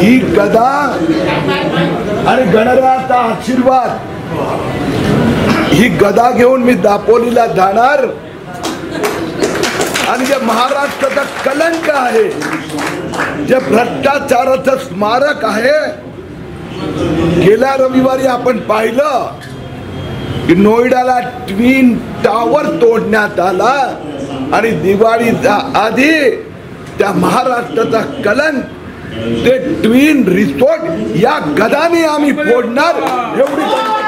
ही गदा आणि गणरायाचा आशीर्वाद ही गदा घेऊन मी दापोलीला जाणार आणि जे महाराष्ट्राचा कलंक आहे, जे भ्रष्टाचाराचं स्मारक आहे। गेल्या रविवारी आपण पाहिलं की नोएडाला ट्विन टावर तोडण्यात आला आणि दिवाळीच्या आधी त्या महाराष्ट्राचा कलंक ते ट्विन रिसोर्ट या गदाने आम्ही फोडणार एवढी